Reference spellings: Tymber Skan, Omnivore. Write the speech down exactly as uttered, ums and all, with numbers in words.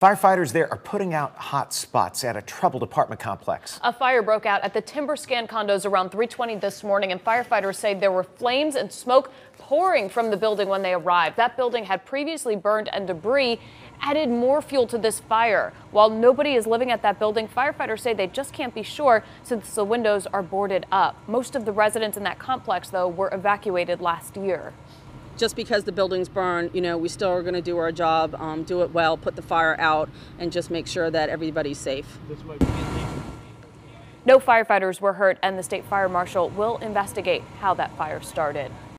Firefighters there are putting out hot spots at a troubled apartment complex. A fire broke out at the Tymber Skan condos around three twenty this morning, and firefighters say there were flames and smoke pouring from the building when they arrived. That building had previously burned, and debris added more fuel to this fire. While nobody is living at that building, firefighters say they just can't be sure since the windows are boarded up. Most of the residents in that complex, though, were evacuated last year. Just because the buildings burn, you know, we still are going to do our job, um, do it well, put the fire out, and just make sure that everybody's safe. No firefighters were hurt, and the state fire marshal will investigate how that fire started.